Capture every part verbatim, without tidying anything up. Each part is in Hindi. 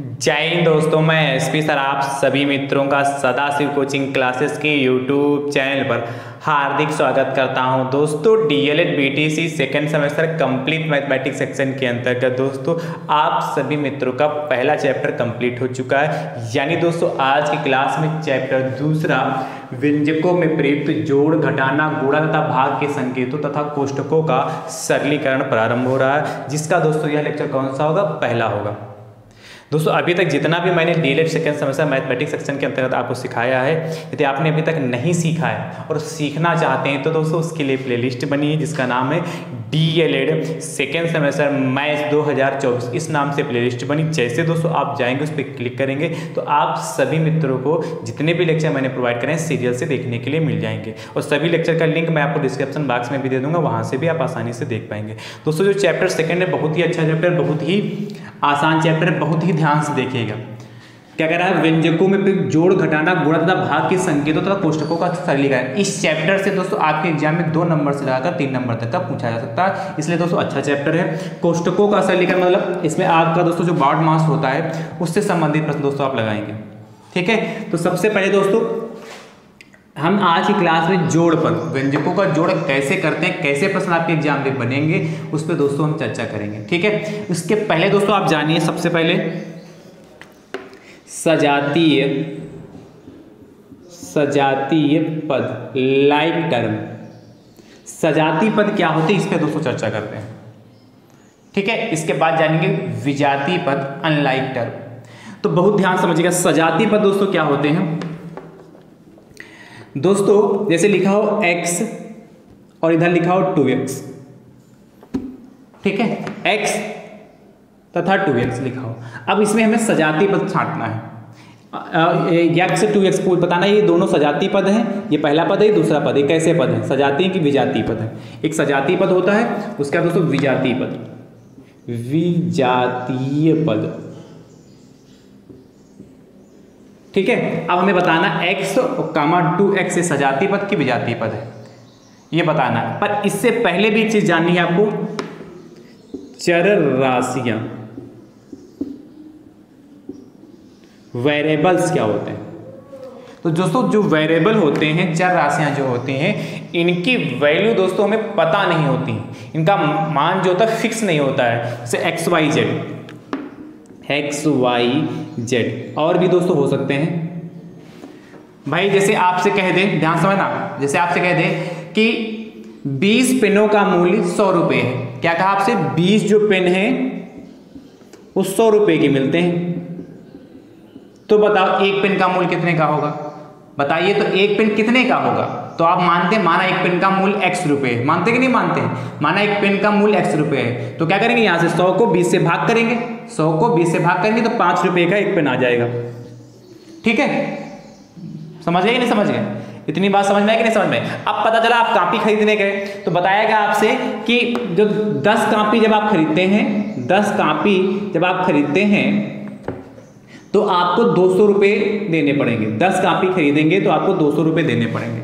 जय हिंद दोस्तों, मैं एसपी सर आप सभी मित्रों का सदाशिव कोचिंग क्लासेस के यूट्यूब चैनल पर हार्दिक स्वागत करता हूं। दोस्तों DElEd BTC second semester complete mathematics section के अंतर्गत दोस्तों आप सभी मित्रों का पहला चैप्टर कंप्लीट हो चुका है, यानी दोस्तों आज की क्लास में चैप्टर दूसरा व्यंजकों में प्रयुक्त जोड़ घटाना गुणा तथा भाग के संकेतों तथा कोष्ठकों का सरलीकरण प्रारंभ हो रहा है, जिसका दोस्तों यह लेक्चर कौन सा होगा, पहला होगा। दोस्तों अभी तक जितना भी मैंने D El Ed second semester mathematics section के अंतर्गत आपको सिखाया है, यदि आपने अभी तक नहीं सीखा है और सीखना चाहते हैं तो दोस्तों उसके लिए प्लेलिस्ट बनी है जिसका नाम है D El Ed second semester maths दो हज़ार चौबीस, इस नाम से प्लेलिस्ट बनी। जैसे दोस्तों आप जाएंगे उस पर क्लिक करेंगे तो आप सभी मित्रों को जितने भी लेक्चर मैंने प्रोवाइड करें सीरियल से देखने के लिए मिल जाएंगे और सभी लेक्चर का लिंक मैं आपको डिस्क्रिप्शन बॉक्स में भी दे दूँगा, वहाँ से भी आप आसानी से देख पाएंगे। दोस्तों जो चैप्टर सेकेंड है बहुत ही अच्छा चैप्टर, बहुत ही आसान चैप्टर, बहुत ही ध्यान से देखिएगा। क्या कह रहा है, व्यंजकों में प्रयुक्त जोड़ घटाना गुणा तथा भाग के संकेतों तथा कोष्ठकों का सरलीकरण। इस चैप्टर से दोस्तों आपके एग्जाम में दो नंबर से लगाकर तीन नंबर तक का पूछा जा सकता है, इसलिए दोस्तों अच्छा चैप्टर है। कोष्ठकों का सरलीकरण मतलब इसमें आपका दोस्तों जो बाड मास होता है उससे संबंधित प्रश्न दोस्तों आप लगाएंगे, ठीक है। तो सबसे पहले दोस्तों हम आज की क्लास में जोड़ पर, व्यंजकों का जोड़ कैसे करते हैं, कैसे प्रश्न आपके एग्जाम में बनेंगे उस पर दोस्तों हम चर्चा करेंगे, ठीक है। उसके पहले दोस्तों आप जानिए सबसे पहले सजातीय सजातीय पद, लाइक टर्म। सजातीय पद क्या होते हैं इस पर दोस्तों चर्चा करते हैं, ठीक है। इसके बाद जानेंगे विजातीय पद, अनलाइक टर्म। तो बहुत ध्यान समझिएगा, सजातीय पद दोस्तों क्या होते हैं। दोस्तों जैसे लिखा हो x और इधर लिखा हो टू एक्स, ठीक है, x तथा टू एक्स लिखा हो। अब इसमें हमें सजातीय पद छांटना है, x से टू एक्स को बताना है ये दोनों सजातीय पद हैं, ये पहला पद है, ये दूसरा पद है। कैसे पद है, सजातीय की विजातीय पद है। एक सजातीय पद होता है, उसका दोस्तों विजातीय पद, विजातीय पद, ठीक है। अब हमें बताना x कामा टू एक्स से सजातीय पद की विजातीय पद है, ये बताना है। पर इससे पहले भी एक चीज जाननी है आपको, चर राशियां, वेरिएबल्स क्या होते हैं। तो दोस्तों जो वेरिएबल होते हैं, चर राशियां जो होती हैं, इनकी वैल्यू दोस्तों हमें पता नहीं होती, इनका मान जो होता है फिक्स नहीं होता है। जैसे x Y Z, x Y Z और भी दोस्तों हो सकते हैं। भाई जैसे आपसे कह दे, ध्यान समझना, जैसे आपसे कह दे कि बीस पेनों का मूल्य सौ रुपये है, क्या कहा आपसे, बीस जो पेन है वो सौ रुपये के मिलते हैं, तो बताओ एक पेन का मूल्य कितने का होगा, बताइए। तो एक पेन कितने का होगा, तो आप मानते, माना एक पेन का मूल्य एक्स रुपये है, मानते कि नहीं मानते, माना एक पेन का मूल्य एक्स रुपये है, तो क्या करेंगे, यहाँ से सौ को बीस से भाग करेंगे, सौ को बीस से भाग करेंगे तो पाँच रुपये का एक पेन आ जाएगा, ठीक है। समझ गए कि नहीं समझ गए, इतनी बात समझ में आई कि नहीं समझ में। अब पता चला आप कापी खरीदने गए तो बताया गया आपसे कि जो दस कापी जब आप खरीदते हैं, दस कापी जब आप खरीदते हैं तो आपको दो सौ रुपये देने पड़ेंगे, दस कापी खरीदेंगे तो आपको दो सौ रुपये देने पड़ेंगे,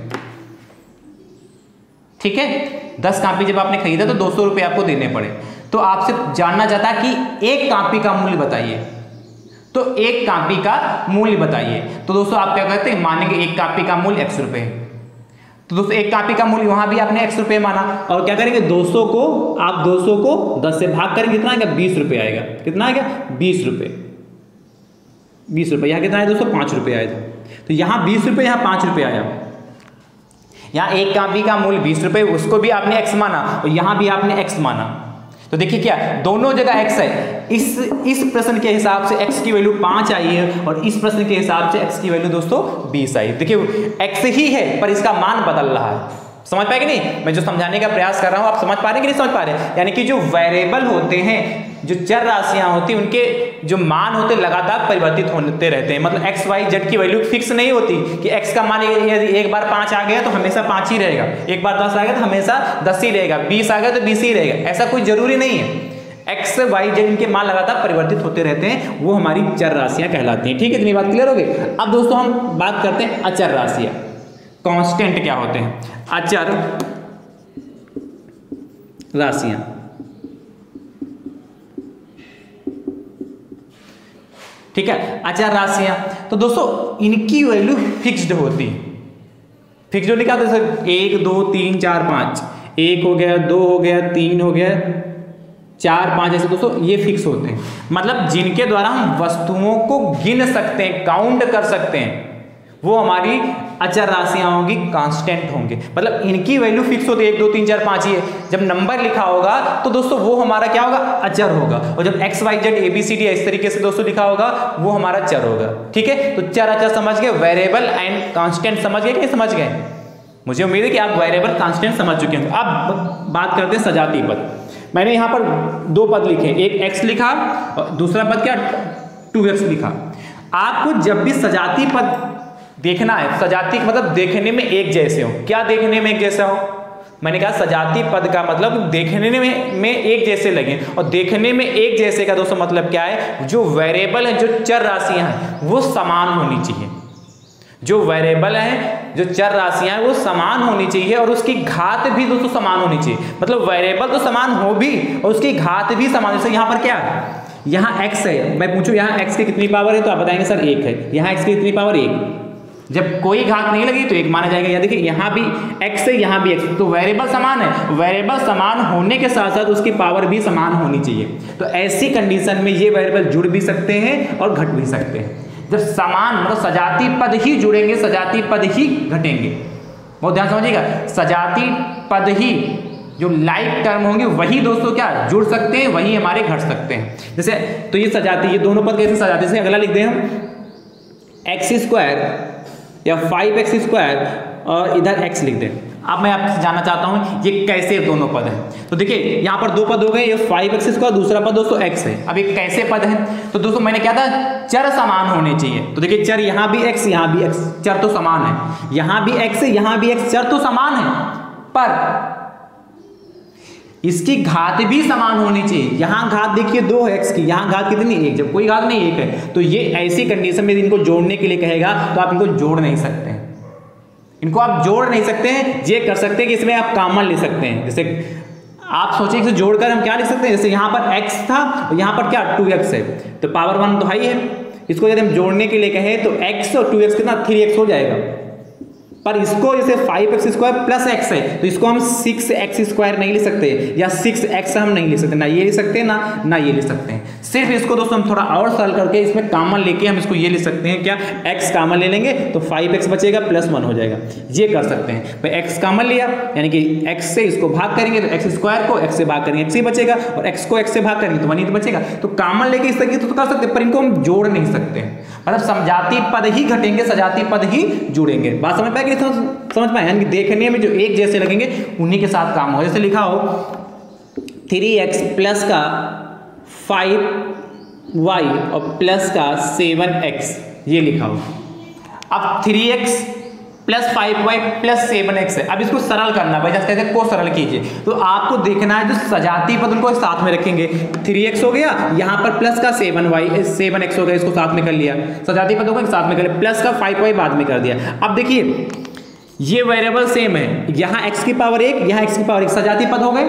ठीक है। दस कापी जब आपने खरीदा तो दो सौ रुपये आपको देने पड़े। तो आपसे जानना चाहता कि एक कापी का मूल्य बताइए, तो एक कापी का मूल्य बताइए। तो दोस्तों आप क्या करते हैं, मानेंगे एक कापी का मूल्य एक्स रुपये, तो दोस्तों एक कापी का मूल्य वहां भी आपने एक्स रुपये माना, और क्या करेंगे दो सौ को, आप दो सौ को दस से भाग करेंगे कितना आएगा, बीस रुपये आएगा, कितना आएगा, बीस रुपये, बीस रुपये। यहाँ कितना आया दोस्तों, पाँच रुपये आया था, तो यहाँ बीस रुपये, यहाँ पाँच रुपये आया। यहाँ एक कापी का मूल्य बीस रुपये, उसको भी आपने एक्स माना और यहाँ भी आपने एक्स माना, तो देखिए क्या दोनों जगह x है। इस इस प्रश्न के हिसाब से x की वैल्यू पाँच आई है और इस प्रश्न के हिसाब से x की वैल्यू दोस्तों बीस आई। देखिए x ही है पर इसका मान बदल रहा है, समझ पाए कि नहीं, मैं जो समझाने का प्रयास कर रहा हूं आप समझ पा रहे हैं कि नहीं समझ पा रहे। यानी कि जो वेरिएबल होते हैं, जो चर राशियां होती हैं, उनके जो मान होते लगातार परिवर्तित होते रहते हैं। मतलब एक्स वाई जेड की वैल्यू फिक्स नहीं होती कि एक्स का मान यदि एक बार पाँच आ गया तो हमेशा पाँच ही रहेगा, एक बार दस आ गया तो हमेशा दस ही रहेगा, बीस आ गया तो बीस ही रहेगा, ऐसा कोई जरूरी नहीं है। एक्स वाई जेड इनके मान लगातार परिवर्तित होते रहते हैं, वो हमारी चर राशियाँ कहलाती हैं, ठीक है। इतनी बात क्लियर हो गई। अब दोस्तों हम बात करते हैं अचर राशियाँ, कांस्टेंट क्या होते हैं, अचर राशियाँ। ठीक है, अचर राशियां। तो दोस्तों इनकी वैल्यू फिक्स्ड होती है। फिक्स्ड होने क्या होता है सर, एक दो तीन चार पाँच, एक हो गया, दो हो गया, तीन हो गया, चार पाँच, ऐसे दोस्तों ये फिक्स होते हैं। मतलब जिनके द्वारा हम वस्तुओं को गिन सकते हैं, काउंट कर सकते हैं, वो हमारी अचर राशियां होंगी, कांस्टेंट होंगे। मतलब इनकी वैल्यू फिक्स होती है, एक दो तीन चार पाँच ही है। जब नंबर लिखा होगा तो दोस्तों वो हमारा क्या होगा, अचर होगा। और जब x Y z a b c d इस तरीके से दोस्तों लिखा होगा वो हमारा चर होगा। ठीक है, तो चर अचर समझ गए, वेरिएबल एंड कांस्टेंट समझ गए कि समझ गए? मुझे उम्मीद है कि आप वेरिएबल कांस्टेंट समझ चुके होंगे। अब बात करते हैं सजाती पद। मैंने यहाँ पर दो पद लिखे, एक एक्स लिखा और दूसरा पद क्या टू एक्स लिखा। आपको जब भी सजाती पद देखना है, सजाती मतलब देखने में एक जैसे हो, क्या देखने में एक जैसा हो, मैंने कहा सजाती पद का मतलब देखने में में एक जैसे लगे। और देखने में एक जैसे का दोस्तों मतलब क्या है, जो वेरिएबल है, जो चर राशियां हैं वो समान होनी चाहिए। जो वेरिएबल हैं, जो चर राशियां हैं वो समान होनी चाहिए और उसकी घात भी दोस्तों समान होनी चाहिए। मतलब वेरिएबल तो समान हो भी और उसकी घात भी समान। जैसे यहाँ पर क्या है, यहाँ x है, मैं पूछूं यहाँ x की कितनी पावर है तो आप बताएंगे सर एक है। यहाँ x की कितनी पावर, एक। जब कोई घात नहीं लगी तो एक माना जाएगा। यहाँ देखिए यहाँ भी x है, यहाँ भी x, तो वेरिएबल समान है। वेरिएबल समान होने के साथ साथ उसकी पावर भी समान होनी चाहिए। तो ऐसी कंडीशन में ये वेरिएबल जुड़ भी सकते हैं और घट भी सकते हैं। जब समान मतलब सजाती पद ही जुड़ेंगे, सजाती पद ही घटेंगे। बहुत ध्यान समझिएगा, सजाती पद ही जो लाइक टर्म होंगे वही दोस्तों क्या जुड़ सकते हैं, वही हमारे घट सकते हैं। जैसे तो ये सजाती, ये दोनों पद कैसे सजाते हैं, अगला लिख दें हम एक्स स्क्वायर या फाइव एक्स स्क्वायर और इधर एक्स लिख दें। अब मैं आपसे जानना चाहता हूँ ये कैसे दोनों पद हैं। तो देखिए यहाँ पर दो पद हो गए, ये फाइव एक्स स्क्वायर, दूसरा पद दोस्तों एक्स है। अब ये कैसे पद है, तो दोस्तों मैंने क्या था, चर समान होने चाहिए। तो देखिए चर यहाँ भी एक्स, यहाँ भी एक्स, चर तो समान है। यहाँ भी एक्स है, यहाँ भी एक्स, चर तो समान है पर इसकी घात भी समान होनी चाहिए। यहाँ घात देखिए दो है एक्स की, यहाँ घात कितनी एक, जब कोई घात नहीं एक है तो ये ऐसी कंडीशन में इनको जोड़ने के लिए कहेगा तो आप इनको जोड़ नहीं सकते हैं। इनको आप जोड़ नहीं सकते हैं, ये कर सकते हैं कि इसमें आप कॉमन ले सकते हैं। जैसे आप सोचें इसे जोड़कर हम क्या लिख सकते हैं, जैसे यहाँ पर x था और यहाँ पर क्या टू एक्स है, तो पावर वन तो हाई है। इसको यदि हम जोड़ने के लिए कहें तो x और टू एक्स कितना थ्री एक्स हो जाएगा। पर इसको जैसे five x square plus x है तो इसको हम सिक्स एक्स स्क्वायर नहीं ले सकते या सिक्स एक्स हम नहीं ले सकते, ना ये ले सकते हैं ना ना ये ले सकते हैं। सिर्फ इसको दोस्तों हम थोड़ा और सरल करके इसमें कॉमन लेके हम इसको ये ले सकते हैं, क्या x कॉमन ले लेंगे तो फाइव एक्स बचेगा प्लस वन हो जाएगा, ये कर सकते हैं। भाई x कॉमन लिया यानी कि x से इसको भाग करेंगे तो x स्क्वायर को x से भाग करेंगे x ही बचेगा, और x को x से भाग करेंगे तो वन ही तो बचेगा। तो कॉमन लेके इस तरीके तो, तो कर सकते हैं पर इनको हम जोड़ नहीं सकते हैं। मतलब समजाती पद ही घटेंगे, सजाती पद ही जुड़ेंगे। बात समझ पाए कि समझ पाए, यानी कि देखने में जो एक जैसे लगेंगे उन्हीं के साथ काम हो। जैसे लिखा हो थ्री एक्स प्लस का फाइव वाई और प्लस का सेवन एक्स, ये लिखा हो। अब three x plus five y plus seven x है। अब इसको सरल करना, भाई जैसे कहते हैं को सरल कीजिए, तो आपको देखना है जो सजाती पद उनको साथ में रखेंगे। थ्री एक्स हो गया, यहाँ पर प्लस का सेवन वाई सेवन एक्स हो गया, इसको साथ में कर लिया, सजाती पदों को साथ में कर लिया, प्लस का फाइव वाई बाद में कर दिया। अब देखिए ये वेरिएबल सेम है, यहाँ एक्स की पावर एक, यहाँ एक्स की पावर एक, सजाती पद हो गए,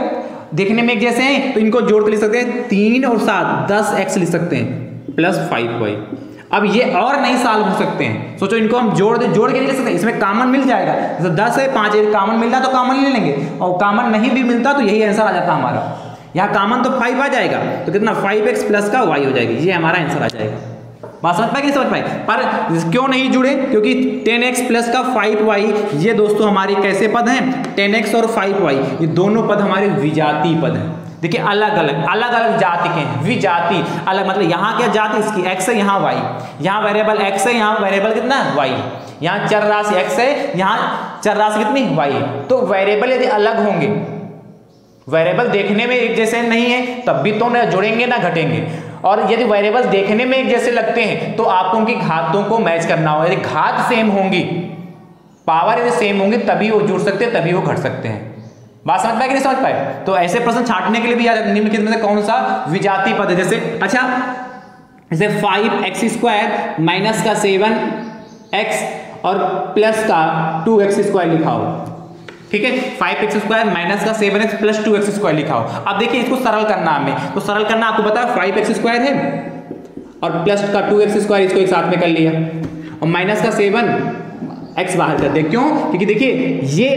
देखने में एक जैसे हैं तो इनको जोड़ के लिख सकते हैं तीन और सात दस एक्स लिख सकते हैं प्लस फाइव वाई। अब ये और नहीं साल हो सकते हैं, सोचो इनको हम जोड़ दे, जोड़ के नहीं लिख सकते, इसमें कॉमन मिल जाएगा। जैसे दस है पाँच है, कॉमन मिलता तो कॉमन ले लेंगे और कॉमन नहीं भी मिलता तो यही आंसर आ जाता हमारा। यहाँ कॉमन तो फाइव आ जाएगा तो कितना फाइव एक्स प्लस का वाई हो जाएगी, ये हमारा आंसर आ जाएगा। बात समझ पाएगी समझ पाए, पर क्यों नहीं जुड़े, क्योंकि टेन एक्स प्लस का फाइव वाई ये दोस्तों हमारे कैसे पद हैं, टेन एक्स और फाइव वाई ये दोनों पद हमारे विजाती पद हैं। देखिए अलग अलग अलग अलग जाति के हैं, विजाती अलग मतलब यहाँ क्या जाति, इसकी x है यहाँ y, यहाँ वेरिएबल x है यहाँ वेरिएबल कितना y, यहाँ चर राशि x है यहाँ चर राशि कितनी y है। तो वेरिएबल यदि अलग होंगे, वेरिएबल देखने में एक जैसे नहीं है तब भी तो ना जुड़ेंगे ना घटेंगे, और यदि वेरिएबल देखने में एक जैसे लगते हैं तो आपको उनकी घातों को मैच करना होगा। यदि घात सेम होंगी, पावर यदि सेम होंगी तभी वो जुड़ सकते हैं, तभी वो घट सकते हैं। बात समझ पाए कि नहीं समझ पाए? तो ऐसे प्रश्न छांटने के लिए भी याद, निम्नलिखित में से कौन सा विजाती पद है, जैसे अच्छा जैसे फाइव एक्स स्क्वायर माइनस का सेवन एक्स और प्लस का टू एक्स स्क्वायर लिखा हो। ठीक है, फाइव एक्स स्क्वायर माइनस का seven x plus two x square लिखा हो। अब देखिए इसको सरल करना हमें, तो सरल करना आपको पता है फाइव एक्स स्क्वायर है और प्लस का टू एक्स स्क्वायर इसको एक साथ में कर लिया और माइनस का सेवन एक्स बाहर कर दे। क्यों? क्योंकि देखिए ये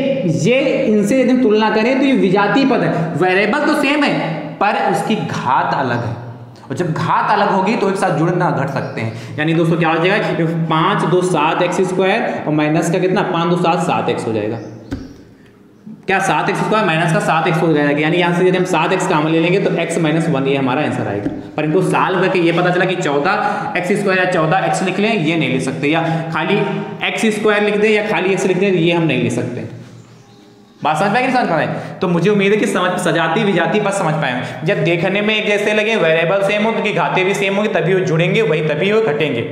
ये इनसे यदि तुलना करें तो ये विजातीय पद है, वेरिएबल तो सेम है पर उसकी घात अलग है और जब घात अलग होगी तो एक साथ जुड़ ना घट सकते हैं। यानी दोस्तों क्या हो जाएगा, पाँच दो सात एक्स स्क्वायर और माइनस का कितना पाँच दो सात सात एक्स हो जाएगा। क्या सात एक्स स्क्वायर माइनस का सात एक्स हो जाएगा, यानी यहाँ से यदि हम सात एक्स काम ले लेंगे तो एक्स माइनस वन ये हमारा आंसर आएगा। पर इनको साल भर के ये पता चला कि चौदह एक्स स्क्वायर या चौदह एक्स लिख लें ये नहीं लिख सकते, या खाली एक्स स्क्वायर लिख दें या खाली एक्स लिख दें ये हम नहीं लिख सकते। बात समझ पाएगी, समझ पाए? तो मुझे उम्मीद है कि समझ सजाती विजाती पर समझ पाए। जब देखने में एक जैसे लगे, वेरिएबल सेम हो, उनकी घाते भी सेम होगी तभी वो जुड़ेंगे, वही तभी वो घटेंगे।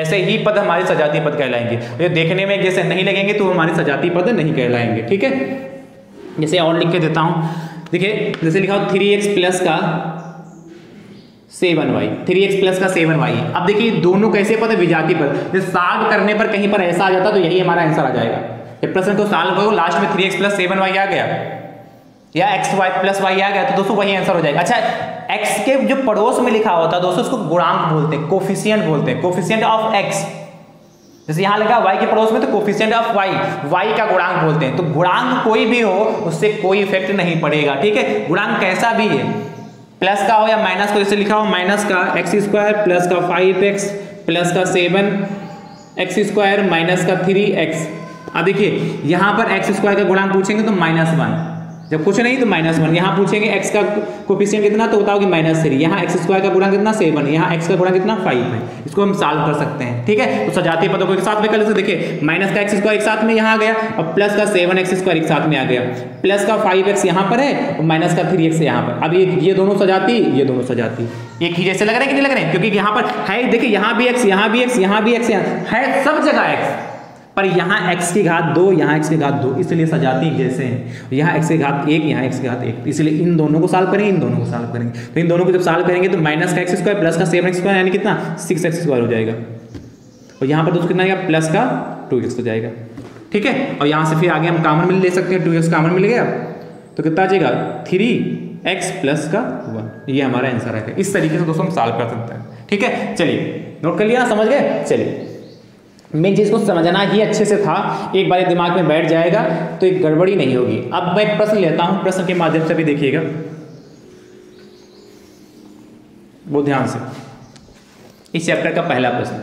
ऐसे ही पद हमारे सजाती पद कहलाएंगे। जो देखने में एक जैसे नहीं लगेंगे तो हमारे सजाती पद नहीं कहलाएंगे। ठीक है, जैसे और लिख के देता हूँ, देखिए जैसे लिखा हो थ्री एक्स प्लस का seven y, three x plus का सेवन वाई। अब देखिए दोनों कैसे पद है, विजाती पद। जैसे साग करने पर कहीं पर ऐसा आ जाता तो यही हमारा आंसर आ जाएगा। जब प्रश्न को साल हो लास्ट में three x plus seven y आ गया या एक्स वाई प्लस वाई आ गया तो दोस्तों वही आंसर हो जाएगा। अच्छा, एक्स के जो पड़ोस में लिखा होता है दोस्तों उसको गुणांक बोलते हैं, कोफिशियंट बोलते हैं, कोफिशियंट ऑफ एक्स। जैसे यहाँ लगा y के पड़ोस में तो कोफिशिएंट ऑफ y, y का गुणांक बोलते हैं। तो गुणांक कोई भी हो उससे कोई इफेक्ट नहीं पड़ेगा। ठीक है, गुणांक कैसा भी है, प्लस का हो या माइनस का। जैसे लिखा हो माइनस का एक्स स्क्वायर प्लस का फाइव एक्स प्लस का सेवन एक्स स्क्वायर माइनस का थ्री एक्स। अब देखिए यहाँ पर एक्स स्क्वायर का गुणांक पूछेंगे तो माइनस वन, जब कुछ नहीं तो माइनस वन। यहाँ पूछेंगे एक्स का कोफिशिएंट कितना तो बताओगे माइनस थ्री। यहाँ एक्स स्क्वायर का गुणा कितना सेवन, यहाँ एक्स का गुणा कितना फाइव है। इसको हम सॉल्व कर सकते हैं। ठीक है, तो सजातीय पदों को एक साथ में कर लेते। देखिए माइनस का एक्स स्क्वायर एक साथ में यहाँ आ गया और प्लस का सेवन एक्स स्क्वायर एक साथ में आ गया, प्लस का फाइव एक्स यहाँ पर है और माइनस का थ्री एक्स यहाँ पर। अब ये ये दोनों सजाती, ये दोनों सजाती एक ही जैसे लग रहे हैं कि नहीं लग रहे हैं, क्योंकि यहाँ पर है देखिए यहाँ भी एक्स, यहाँ भी एक्स, यहाँ भी एक्स, यहाँ है सब जगह एक्स, पर यहाँ x की घात दो, यहाँ x की घात दो, इसलिए सजाती जैसे हैं। यहाँ x की घात एक, यहाँ x की घात एक, इसलिए इन दोनों को सॉल्व करेंगे, इन दोनों को सॉल्व करेंगे। तो इन दोनों को जब सॉल्व करेंगे तो माइनस का एक्स स्क्वायर प्लस का सेवन एक्स स्क्वायर यानी कितना सिक्स एक्स स्क्वायर हो जाएगा और यहाँ पर दोस्तों कितना आएगा प्लस का टू एक्स हो जाएगा। ठीक है, और यहाँ से फिर आगे हम कॉमन में ले सकते हैं, टू एक्स कॉमन मिल गया तो कितना आ जाएगा थ्री एक्स प्लस का वन, ये हमारा आंसर आएगा। इस तरीके से दोस्तों हम सॉल्व कर सकते हैं। ठीक है, चलिए नोट कर लिया, समझ गए। चलिए मेन चीज़ को समझना ही अच्छे से था, एक बार दिमाग में बैठ जाएगा तो एक गड़बड़ी नहीं होगी। अब मैं प्रश्न लेता हूं, प्रश्न के माध्यम से भी देखिएगा वो ध्यान से। इस चैप्टर का पहला प्रश्न,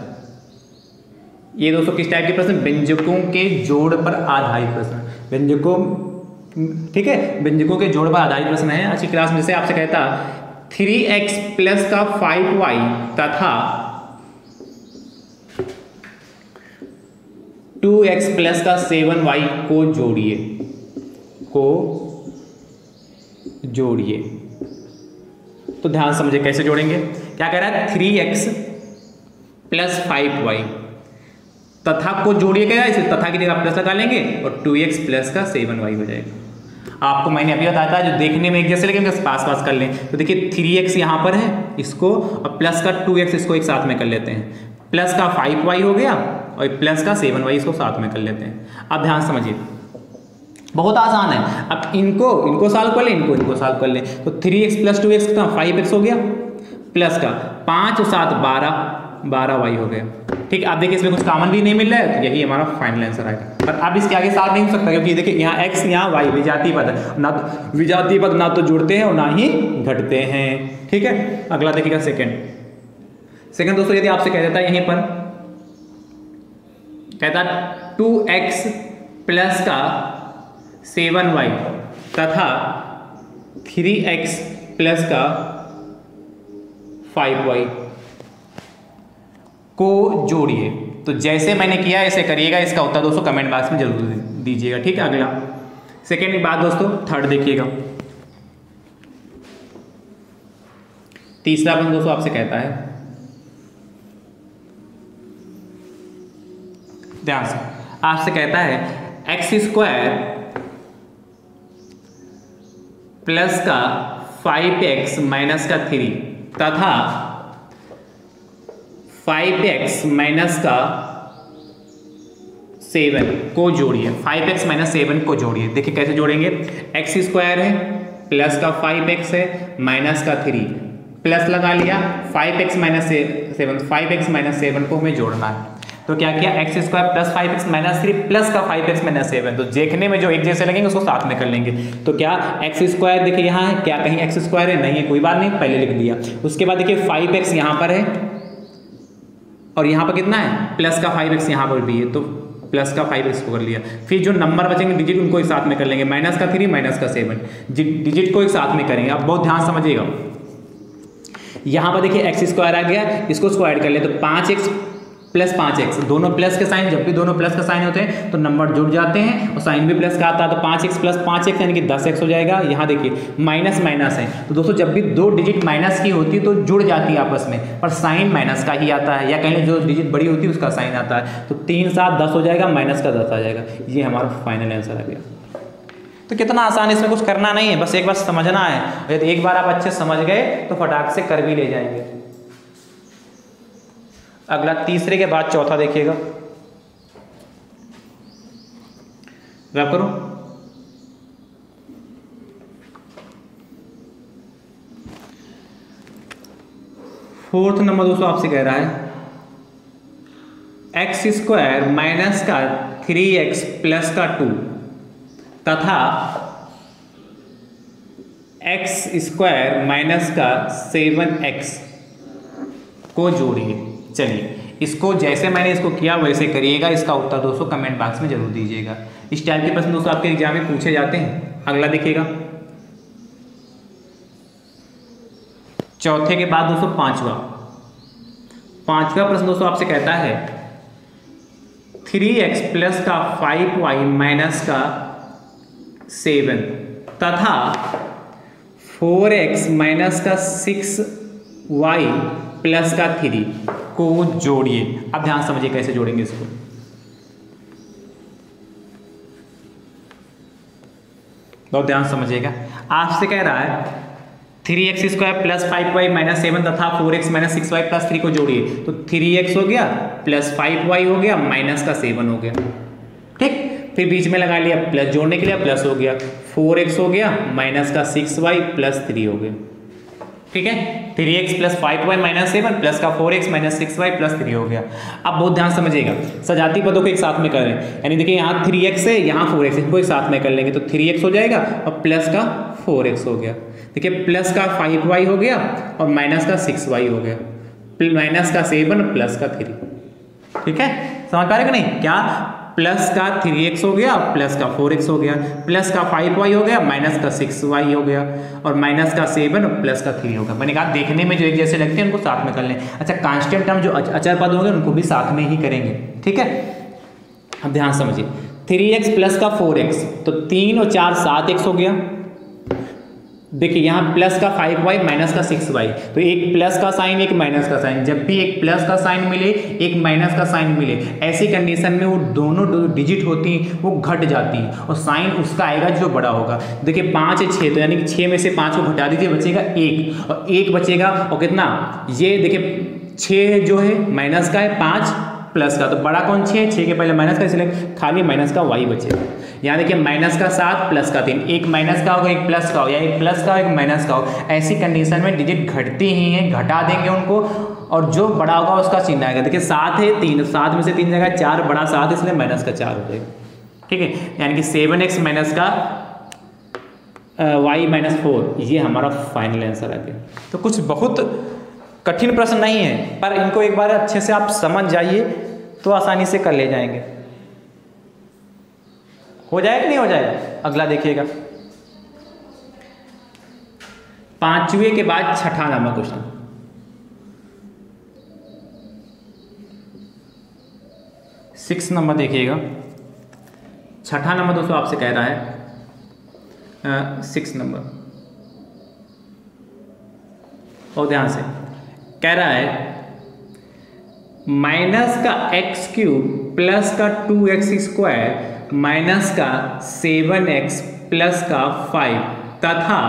ये दोस्तों किस टाइप के प्रश्न, व्यंजकों के जोड़ पर आधारित प्रश्न, व्यंजकों, ठीक है, व्यंजकों के जोड़ पर आधारित प्रश्न है। अच्छी क्लास में से आपसे कहता थ्री एक्स प्लस का फाइव वाई तथा टू एक्स प्लस का सेवन वाई को जोड़िए, को जोड़िए। तो ध्यान समझे कैसे जोड़ेंगे, क्या कह रहा है three x plus five y तथा को जोड़िए, कह रहा है इसे तथा की जगह प्लस लगा लेंगे और टू एक्स प्लस का सेवन वाई हो जाएगा। आपको मैंने अभी बताया था जो देखने में एक जैसे लेकिन पास पास कर लें, तो देखिए थ्री एक्स यहाँ पर है इसको और प्लस का टू एक्स इसको एक साथ में कर लेते हैं, प्लस का फाइव वाई हो गया और प्लस का सेवन वाई इसको साथ में कर लेते हैं। अब ध्यान समझिए बहुत आसान है, अब इनको इनको सॉल्व कर लें, इनको इनको सॉल्व कर लें तो three x plus two x कितना फाइव एक्स हो गया, प्लस का पाँच और सात बारह बारह वाई हो गया। ठीक, आप देखिए इसमें कुछ कॉमन भी नहीं मिल रहा है तो यही हमारा फाइनल आंसर आएगा। पर अब इसके आगे साथ नहीं हो सकता क्योंकि देखिए यहाँ एक्स यहाँ वाई विजातीय पद है, ना तो विजातीय पद ना तो जुड़ते हैं और ना ही घटते हैं। ठीक है, अगला देखिएगा सेकेंड। सेकेंड दोस्तों यदि आपसे कह देता है यहीं पर कहता टू एक्स प्लस का सेवन वाई तथा थ्री एक्स प्लस का फाइव वाई को जोड़िए। तो जैसे मैंने किया ऐसे करिएगा, इसका उत्तर दोस्तों कमेंट बॉक्स में जरूर दीजिएगा। ठीक है, अगला सेकेंड की बात दोस्तों, थर्ड देखिएगा। तीसरा प्रश्न दोस्तों आपसे कहता है ध्यान से, आपसे कहता है एक्स स्क्वायर प्लस का फाइव एक्स माइनस का थ्री तथा फाइव एक्स माइनस का सेवन को जोड़िए, फाइव एक्स माइनस सेवन को जोड़िए। देखिए कैसे जोड़ेंगे, एक्स स्क्वायर है प्लस का फाइव एक्स है माइनस का थ्री प्लस लगा लिया, five x minus seven, five x minus seven को हमें जोड़ना है। तो क्या किया, x square plus five x minus three plus का फाइव एक्स माइनस सेवन, तो देखने में जो एक जैसे लगेंगे उसको साथ में कर लेंगे। तो क्या एक्स स्क्वायर देखिए यहाँ है, क्या कहीं एक्स स्क्वायर है, नहीं है, कोई बात नहीं, पहले लिख दिया। उसके बाद देखिए फाइव एक्स यहाँ पर है और यहाँ पर कितना है प्लस का फाइव एक्स यहाँ पर भी है, तो प्लस का फाइव एक्स को कर लिया। फिर जो नंबर बचेंगे डिजिट उनको एक साथ में कर लेंगे, माइनस का थ्री माइनस का सेवन, डिजिट को एक साथ में करेंगे। आप बहुत ध्यान समझिएगा, यहाँ पर देखिए एक्स स्क्वायर आ गया, इसको स्क्वायर कर ले तो पाँच एक्स प्लस पाँच एक्स, दोनों प्लस के साइन, जब भी दोनों प्लस के साइन होते हैं तो नंबर जुड़ जाते हैं और साइन भी प्लस का आता है, तो पाँच एक्स प्लस पाँच एक्स यानी कि दस एक्स हो जाएगा। यहाँ देखिए माइनस माइनस है, तो दोस्तों जब भी दो डिजिट माइनस की होती है तो जुड़ जाती है आपस में, पर साइन माइनस का ही आता है, या कहीं जो डिजिट बड़ी होती है उसका साइन आता है। तो तीन सात दस हो जाएगा, माइनस का दस आ जाएगा, ये हमारा फाइनल आंसर आ गया। तो कितना आसान है, इसमें कुछ करना नहीं है, बस एक बार समझना है। यदि एक बार आप अच्छे समझ गए तो फटाक से कर भी ले जाएंगे। अगला तीसरे के बाद चौथा देखिएगा, रब करो। फोर्थ नंबर दोस्तों आपसे कह रहा है एक्स स्क्वायर माइनस का थ्री एक्स प्लस का टू तथा एक्स स्क्वायर माइनस का सेवन एक्स को जोड़िए। चलिए इसको जैसे मैंने इसको किया वैसे करिएगा, इसका उत्तर दोस्तों कमेंट बॉक्स में जरूर दीजिएगा। इस टाइप के प्रश्न दोस्तों आपके एग्जाम में पूछे जाते हैं। अगला देखिएगा, चौथे के बाद दोस्तों पांचवा पांचवा प्रश्न दोस्तों आपसे कहता है थ्री एक्स प्लस का फाइव वाई माइनस का सेवन तथा फोर एक्स माइनस का सिक्स वाई प्लस का थ्री को जोड़िए। अब ध्यान समझिए कैसे जोड़ेंगे इसको। बहुत ध्यान समझिएगा, आपसे कह रहा है three x square plus five y minus seven तथा four x minus six Y plus three को जोड़िए। तो थ्री एक्स हो गया प्लस फाइव वाई हो गया माइनस का सेवन हो गया, ठीक। फिर बीच में लगा लिया प्लस, जोड़ने के लिए प्लस हो गया, फोर एक्स हो गया माइनस का सिक्स वाई प्लस थ्री हो गया, ठीक है। Three x plus five y minus seven plus का four x minus six Y plus three हो गया। अब बहुत ध्यान समझिएगा, सजाती पदों को एक साथ में करें, यानी देखिए यहाँ थ्री एक्स है यहाँ फोर एक्स, इनको एक साथ में कर लेंगे तो थ्री एक्स हो जाएगा और प्लस का फोर एक्स हो गया, देखिए प्लस का फाइव वाई हो गया और माइनस का सिक्स वाई हो गया, माइनस का सेवन प्लस का थ्री, ठीक है। समझ पा रहे कि नहीं, क्या प्लस का थ्री एक्स हो गया प्लस का फोर एक्स हो गया प्लस का फाइव वाई हो गया माइनस का सिक्स वाई हो गया और माइनस का सेवन प्लस का थ्री होगा। मैंने कहा देखने में जो एक जैसे लगते हैं उनको साथ में कर लें। अच्छा, कांस्टेंट टर्म जो अचर पद होंगे उनको भी साथ में ही करेंगे, ठीक है। अब ध्यान समझिए थ्री एक्स प्लस का फोर एक्स, तो तीन और चार सात एक्स हो गया, देखिए यहाँ प्लस का फाइव वाई माइनस का सिक्स वाई, तो एक प्लस का साइन एक माइनस का साइन, जब भी एक प्लस का साइन मिले एक माइनस का साइन मिले ऐसी कंडीशन में वो दोनों डिजिट होती हैं वो घट जाती हैं और साइन उसका आएगा जो बड़ा होगा। देखिए पाँच है छः, तो यानी कि छः में से पाँच को घटा दीजिए, बचेगा एक और एक बचेगा और कितना, ये देखिए छः जो है माइनस का है, पाँच प्लस का, तो बड़ा कौन छः, छः के पहले माइनस का, इसलिए खाली माइनस का वाई बचेगा। यहाँ देखिए माइनस का सात प्लस का तीन, एक माइनस का होगा एक प्लस का हो या एक प्लस का हो एक माइनस का हो, ऐसी कंडीशन में डिजिट घटती ही हैं, घटा देंगे उनको और जो बड़ा होगा उसका चिन्ह आएगा। देखिए सात है तीन, सात में से तीन जाएगा चार, बड़ा सात इसलिए माइनस का चार हो जाएगा, ठीक है। यानी कि सेवन एक्स माइनस का वाई माइनस फोर, ये हमारा फाइनल आंसर आ गया। तो कुछ बहुत कठिन प्रश्न नहीं है, पर इनको एक बार अच्छे से आप समझ जाइए तो आसानी से कर ले जाएंगे। हो जाएगा नहीं हो जाएगा। अगला देखिएगा, पांचवें के बाद छठा नंबर क्वेश्चन, सिक्स नंबर देखिएगा। छठा नंबर दोस्तों आपसे कह रहा है सिक्स नंबर, और ध्यान से कह रहा है माइनस का एक्स क्यूब प्लस का टू एक्स स्क्वायर माइनस का सेवन एक्स प्लस का फाइव तथा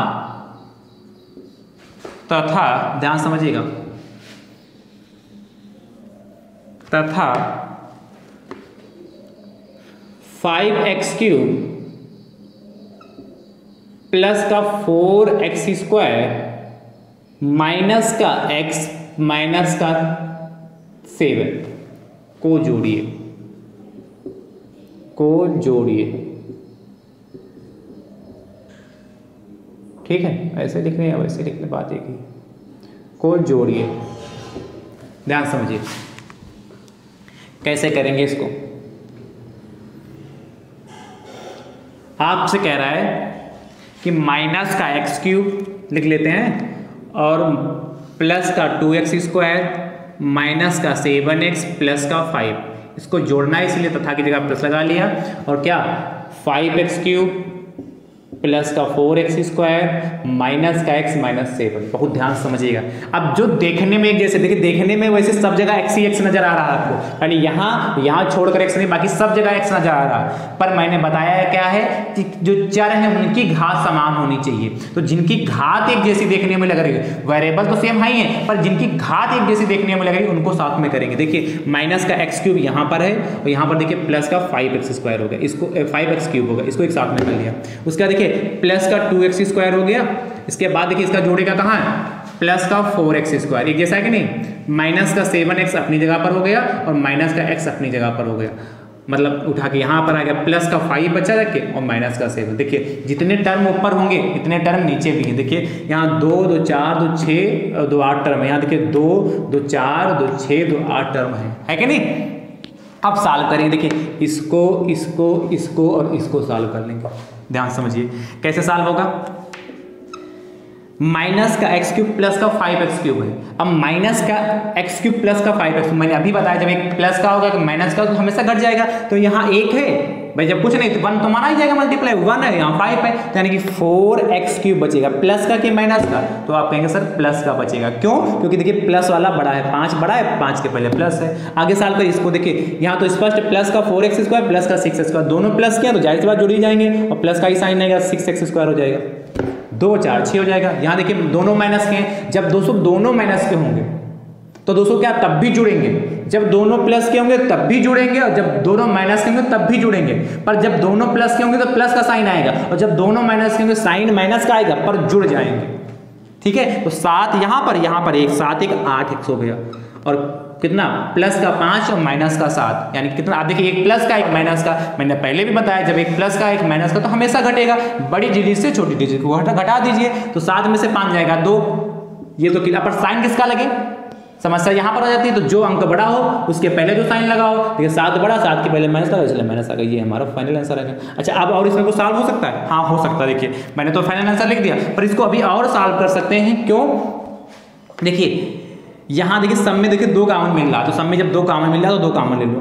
तथा ध्यान समझिएगा तथा फाइव एक्स क्यूब प्लस का फोर एक्स स्क्वायर माइनस का x माइनस का सेवन को जोड़िए को जोड़िए ठीक है, ऐसे लिख रहे हैं वैसे लिखने बात एक ही, को जोड़िए। ध्यान समझिए कैसे करेंगे इसको। आपसे कह रहा है कि माइनस का एक्स क्यूब लिख लेते हैं और प्लस का टू एक्स स्क्वायर माइनस का सेवन एक्स प्लस का फाइव, इसको जोड़ना है इसलिए तथा की जगह प्लस लगा लिया। और क्या, फाइव एक्स क्यूब प्लस का फोर एक्स स्क्वायर माइनस का एक्स माइनस सेवन। बहुत ध्यान समझिएगा। अब जो देखने में एक जैसे, देखिए देखने में वैसे सब जगह एक्स ही एक्स नजर आ रहा है आपको, यानी यहाँ यहाँ छोड़कर एक्स नहीं, बाकी सब जगह एक्स नजर आ रहा है। पर मैंने बताया है क्या है कि जो चर है उनकी घात समान होनी चाहिए, तो जिनकी घात एक जैसी देखने में लग रही है, वेरिएबल तो सेम हाई है पर जिनकी घात एक जैसी देखने में लग रही है उनको साथ में करेंगे। देखिए माइनस का एक्स क्यूब यहाँ पर है और यहाँ पर देखिए प्लस का फाइव एक्स स्क्वायर होगा, इसको फाइव एक्स क्यूब होगा, इसको एक साथ में कर लिया। उसका देखिए प्लस का टू एक्स स्क्वायर हो गया, इसके बाद देखिए इसका जोड़ेगा कहाँ है, प्लस का फोर एक्स स्क्वायर, एक जैसा है कि नहीं, माइनस का सेवन एक्स अपनी जगह पर हो गया और माइनस का एक्स अपनी जगह पर हो गया, मतलब उठा के यहाँ पर आ गया, प्लस का फाइव बचा रखे और माइनस का सेवन। देखिए जितने टर्म ऊपर होंगे इतने टर्म नीचे भी हैं। देखिए यहाँ दो दो चार दो छः और दो आठ टर्म है, यहाँ देखिए दो दो चार दो छः दो आठ टर्म है, है कि नहीं। अब सॉल्व करेंगे, देखिए इसको इसको इसको और इसको सॉल्व कर लेंगे। ध्यान समझिए कैसे सॉल्व होगा। माइनस का एक्स क्यूब प्लस का फाइव एक्स क्यूब है, अब माइनस का एक्स क्यूब प्लस का फाइव एक्स, मैंने अभी बताया जब एक प्लस का होगा तो माइनस का तो हमेशा घट जाएगा, तो यहाँ एक है भाई जब कुछ नहीं तो वन तो माना ही जाएगा, मल्टीप्लाई वन है, यहाँ फाइव है, तो यानी कि फोर एक्स क्यूब बचेगा, प्लस का कि माइनस का, तो आप कहेंगे सर प्लस का बचेगा। क्यों, क्योंकि देखिए प्लस वाला बड़ा है, पाँच बड़ा है, पाँच के पहले प्लस है। आगे साल पर इसको देखिए, यहाँ तो स्पष्ट प्लस का फोर एक्स स्क्वायर प्लस का सिक्स एक्स स्क्वायर, दोनों प्लस के हैं तो जाहिर सी बात जुड़ी जाएंगे और प्लस का ही साइन आएगा, सिक्स एक्स स्क्वायर हो जाएगा, दो चार छः हो जाएगा। यहाँ देखिए दोनों माइनस के हैं, जब दोस्तों दोनों माइनस के होंगे तो दोस्तों क्या तब भी जुड़ेंगे, जब दोनों प्लस के होंगे तब भी जुड़ेंगे और जब दोनों माइनस के होंगे तब भी जुड़ेंगे, पर जब दोनों प्लस के होंगे तो प्लस का साइन आएगा और जब दोनों माइनस के होंगे साइन माइनस का आएगा, पर जुड़ जाएंगे। ठीक है, तो सात यहाँ पर यहाँ पर एक सात एक आठ एक सौ गया और कितना प्लस का पाँच और माइनस का सात, यानी कितना आप देखिए एक प्लस का एक माइनस का। मैंने पहले भी बताया जब एक प्लस का एक माइनस का तो हमेशा घटेगा, बड़ी डिजिट से छोटी डिजिट को घटा दीजिए तो सात में से पाँच जाएगा दो, ये तो कितना, पर साइन किसका लगे समस्या यहाँ पर आ जाती है, तो जो अंक बड़ा हो उसके पहले जो साइन लगा हो, देखिए सात बड़ा सात के पहले माइनस लगा इसलिए माइनस आ गया, ये हमारा फाइनल आंसर है। अच्छा अब और इसमें कुछ सॉल्व हो सकता है, हाँ हो सकता है। देखिए मैंने तो फाइनल आंसर लिख दिया पर इसको अभी और सॉल्व कर सकते हैं। क्यों, देखिए यहाँ देखिए सम में देखिए दो कॉमन मिल रहा है, तो सम में जब दो कॉमन मिल रहा है तो दो कॉमन ले लो,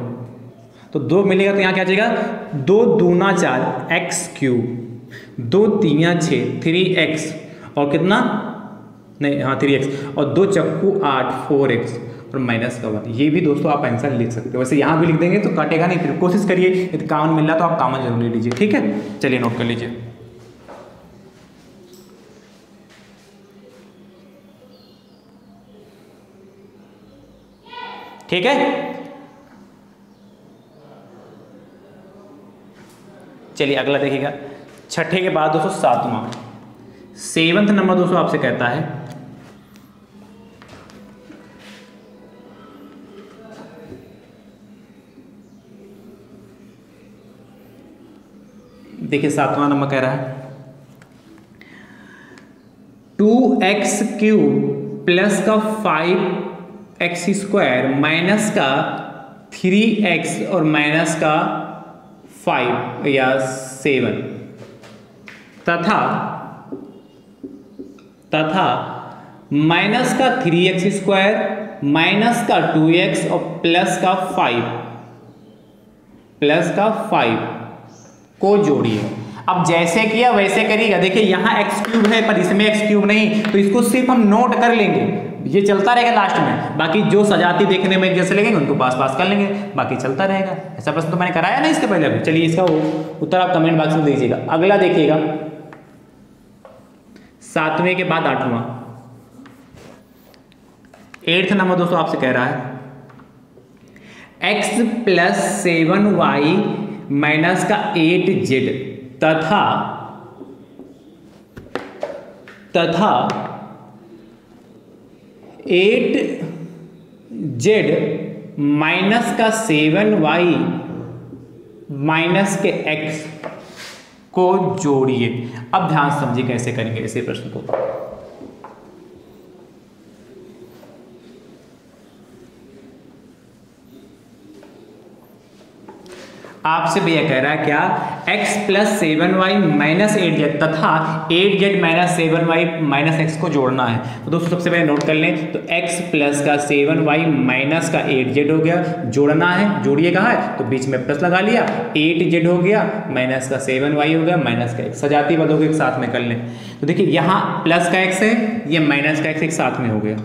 तो दो मिलेगा तो यहाँ क्या जाएगा, दो दूना चार एक्स क्यूब, दो तीना छः थ्री एक्स और कितना नहीं हाँ थ्री एक्स और दो चक्कू आठ फोर एक्स और माइनस का वन। ये भी दोस्तों आप आंसर लिख सकते हो, वैसे यहाँ भी लिख देंगे तो कटेगा नहीं, फिर कोशिश करिए यदि कॉमन मिल रहा तो आप कॉमन जरूर ले लीजिए। ठीक है, चलिए नोट कर लीजिए। ठीक है, चलिए अगला देखिएगा। छठे के बाद दोस्तों सातवां, सेवंथ नंबर दोस्तों आपसे कहता है देखिए सातवां नंबर कह रहा है टू एक्स क्यूब प्लस का फाइव एक्स स्क्वायर माइनस का थ्री एक्स और माइनस का फाइव या सेवन तथा तथा माइनस का थ्री एक्स स्क्वायर माइनस का टू एक्स और प्लस का फाइव प्लस का फाइव को जोड़िए। अब जैसे किया वैसे करिएगा। देखिए यहाँ एक्स क्यूब है पर इसमें एक्स क्यूब नहीं, तो इसको सिर्फ हम नोट कर लेंगे, ये चलता रहेगा लास्ट में, बाकी जो सजाती देखने में जैसे लगेंगे उनको पास पास कर लेंगे, बाकी चलता रहेगा। ऐसा प्रश्न तो मैंने कराया ना इसके पहले अभी। चलिए इसका उत्तर आप कमेंट बॉक्स में दीजिएगा। अगला देखिएगा, सातवें के बाद आठवां, एट्थ नंबर दोस्तों आपसे कह रहा है x plus seven Y minus का एट जेड तथा तथा एट जेड माइनस का सेवन वाई माइनस के एक्स को जोड़िए। अब ध्यान से समझिए कैसे करेंगे इसी प्रश्न को। आपसे भैया कह रहा है क्या x plus seven Y minus eight z तथा eight Z minus seven Y minus x को जोड़ना है। तो दोस्तों सबसे पहले नोट कर लें, तो x प्लस का सेवन वाई माइनस का एट जेड हो गया, जोड़ना है, जोड़िए कहाँ है तो बीच में प्लस लगा लिया, एट जेड हो गया माइनस का सेवन वाई हो गया माइनस का एक्स, सजाती वालों को एक साथ में कर लें। तो देखिए यहाँ प्लस का एक्स है, ये माइनस का एक्स एक साथ में हो गया,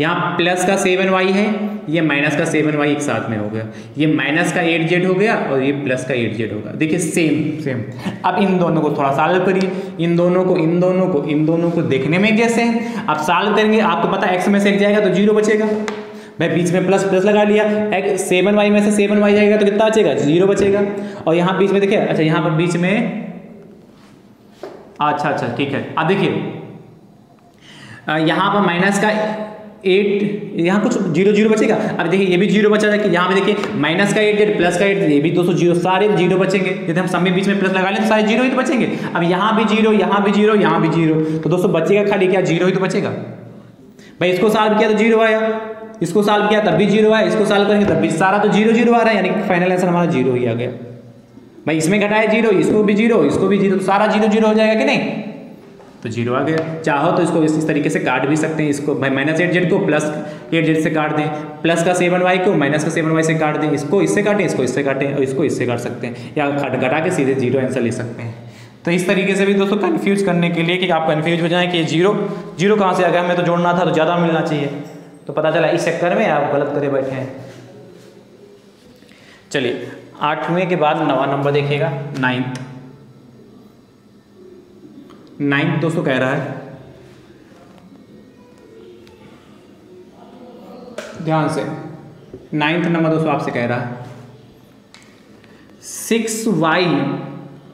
यहाँ प्लस का सेवन वाई है, ये माइनस का सेवन वाई एक साथ में हो गया, ये माइनस का एट जेड हो गया और ये प्लस का एट जेड होगा। देखिए सेम सेम। अब इन दोनों को थोड़ा सॉल्व करिए, इन दोनों को इन दोनों को इन दोनों को देखने में जैसे हैं। आप सॉल्व करेंगे, आपको पता एक्स में से एक जाएगा तो जीरो बचेगा, मैं बीच में प्लस प्लस लगा लिया, एक्स सेवन वाई में से सेवन वाई जाएगा तो कितना बचेगा जीरो बचेगा, और यहाँ बीच में देखिए, अच्छा यहाँ पर बीच में अच्छा अच्छा ठीक है। अब देखिए यहाँ पर माइनस का एट, यहाँ कुछ जीरो जीरो बचेगा। अब देखिए ये भी जीरो बचा है कि यहाँ पे देखिए माइनस का एट जेड प्लस का एट, ये भी दोस्तों जीरो, सारे जीरो बचेंगे। यदि हम समय बीच में प्लस लगा लें तो सारे जीरो ही तो बचेंगे। अब यहाँ भी जीरो, यहाँ भी जीरो, यहाँ भी जीरो, तो दोस्तों बचेगा खाली क्या जीरो ही तो बचेगा भाई। इसको सॉल्व किया तो जीरो आया, इसको सॉल्व किया तब भी जीरो आया, इसको सॉल्व करेंगे तब भी सारा तो जीरो जीरो आ रहा है, यानी कि फाइनल आंसर हमारा जीरो ही आ गया भाई। इसमें घटाया जीरो, इसको भी जीरो, इसको भी जीरो, सारा जीरो जीरो हो जाएगा कि नहीं, तो जीरो आ गया। चाहो तो इसको इस तरीके से काट भी सकते हैं, इसको भाई माइनस एट जेड को प्लस एट जेड से काट दें, प्लस का सेवन वाई को माइनस का सेवन वाई से काट दें, इसको इससे काटें, इसको इससे काटें और इसको इससे काट सकते हैं, या घटा के सीधे जीरो आंसर ले सकते हैं। तो इस तरीके से भी दोस्तों कन्फ्यूज करने के लिए कि आप कन्फ्यूज हो जाएं कि जीरो जीरो कहाँ से आ गया, हमें तो जोड़ना था तो ज़्यादा मिलना चाहिए, तो पता चला इस चक्कर में आप गलत करे बैठे हैं। चलिए आठवें के बाद नवा नंबर देखिएगा, नाइन्थ नाइन्थ दोस्तों कह रहा है, ध्यान से नाइन्थ नंबर दोस्तों आपसे कह रहा है सिक्स वाई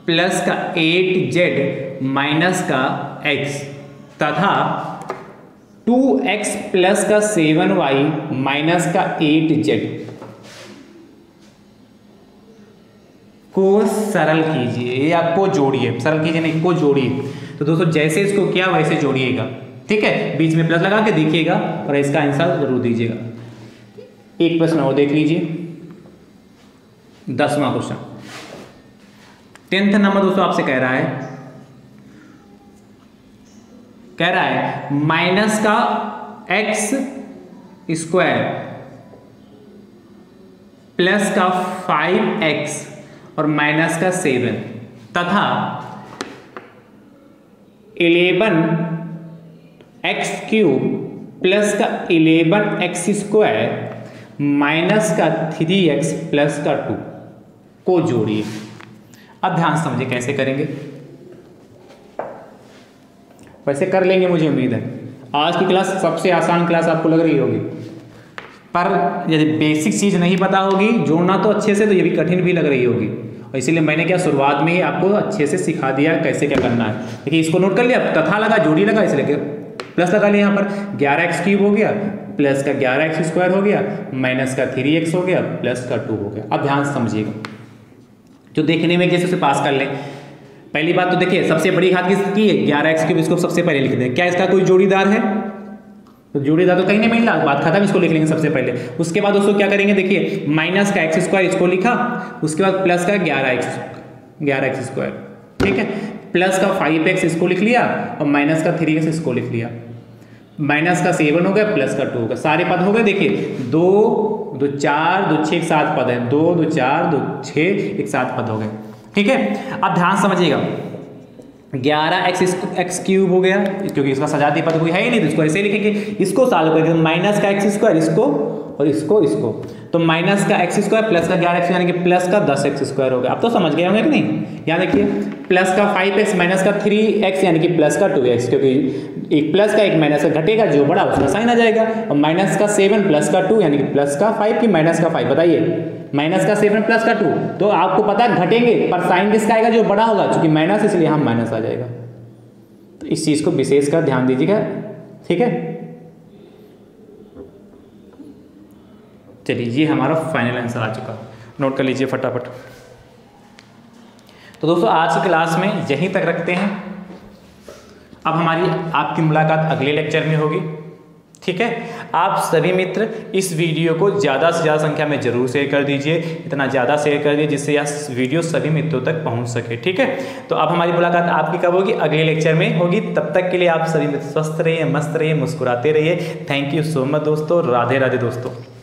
प्लस का एट जेड माइनस का एक्स तथा टू एक्स प्लस का सेवन वाई माइनस का एट जेड को सरल कीजिए, ये आपको जोड़िए, सरल कीजिए नहीं को जोड़िए। तो दोस्तों जैसे इसको किया वैसे जोड़िएगा, ठीक है, बीच में प्लस लगा के देखिएगा और इसका आंसर जरूर दीजिएगा। एक प्रश्न और देख लीजिए, दसवां क्वेश्चन, टेंथ नंबर दोस्तों आपसे कह रहा है कह रहा है माइनस का एक्स स्क्वायर प्लस का फाइव एक्स और माइनस का सेवन तथा इलेवन एक्स क्यूब प्लस का इलेवन एक्स स्क्वायर माइनस का थ्री एक्स प्लस का टू को जोड़िए। अब ध्यान से समझिए कैसे करेंगे, वैसे कर लेंगे मुझे उम्मीद है। आज की क्लास सबसे आसान क्लास आपको लग रही होगी, पर यदि बेसिक चीज़ नहीं पता होगी जोड़ना तो अच्छे से, तो ये भी कठिन भी लग रही होगी, और इसीलिए मैंने क्या शुरुआत में ही आपको अच्छे से सिखा दिया कैसे क्या करना है। देखिए इसको नोट कर लिया, तथा लगा, जोड़ी लगा, इसलिए प्लस लगा लिया, यहाँ पर ग्यारह एक्स क्यूब हो गया प्लस का ग्यारह एक्स स्क्वायर हो गया माइनस का थ्री एक्स हो गया प्लस का टू हो गया। अब ध्यान से समझिएगा, जो देखने में कैसे उसे पास कर लें। पहली बात तो देखिए सबसे बड़ी घात किसकी है, ग्यारह एक्स क्यूब, इसको सबसे पहले लिख दें। क्या इसका कोई जोड़ीदार है, तो जोड़ीदार तो कहीं नहीं मिल रहा, बात खत्म, इसको लिख लेंगे सबसे पहले। उसके बाद दोस्तों क्या करेंगे, देखिए माइनस का एक्स स्क्वायर इसको लिखा, उसके बाद प्लस का ग्यारह एक्स ग्यारह एक्स स्क्वायर, ठीक है, प्लस का फाइव एक्स इसको लिख लिया और माइनस का थ्री एक्स इसको लिख लिया, माइनस का सेवन हो गया प्लस का टू हो गया, सारे पद हो गए। देखिए दो दो चार दो छः एक सात पद है, दो दो चार दो छः एक सात पद हो गए, ठीक है। अब ध्यान समझिएगा, ग्यारह एक्स एक्स क्यूब हो गया, क्योंकि इसका सजाती पद कोई है ही नहीं, तो इसको ऐसे लिखेंगे, इसको सॉल्व करेंगे, माइनस का एक्स स्क्वायर इसको और इसको इसको, तो माइनस का एक्स स्क्वायर प्लस का ग्यारह एक्स यानी कि प्लस का दस एक्स स्क्वायर हो गया। अब तो समझ गए होंगे कि नहीं। यहाँ देखिए प्लस का फाइव एक्स माइनस का थ्री एक्स यानी कि प्लस का टू एक्स, क्योंकि एक प्लस का एक माइनस का घटेगा, जो बड़ा उसका साइन आ जाएगा, और माइनस का सेवन प्लस का टू यानी कि प्लस का फाइव की माइनस का फाइव, बताइए माइनस का सेवन प्लस का टू, तो आपको पता है घटेंगे, पर साइन किसका आएगा जो बड़ा होगा, क्योंकि माइनस इसलिए हम माइनस आ जाएगा। तो इस चीज़ को विशेष कर ध्यान दीजिएगा, ठीक है। चलिए ये हमारा फाइनल आंसर आ चुका, नोट कर लीजिए फटाफट। तो दोस्तों आज की क्लास में यहीं तक रखते हैं। अब हमारी आपकी मुलाकात अगले लेक्चर में होगी, ठीक है। आप सभी मित्र इस वीडियो को ज़्यादा से ज़्यादा संख्या में जरूर शेयर कर दीजिए, इतना ज़्यादा शेयर कर दीजिए जिससे यह वीडियो सभी मित्रों तक पहुंच सके, ठीक है। तो अब हमारी मुलाकात आपकी कब होगी? अगले लेक्चर में होगी। तब तक के लिए आप सभी मित्र स्वस्थ रहिए, मस्त रहिए, मुस्कुराते रहिए। थैंक यू सो मच दोस्तों, राधे राधे दोस्तों।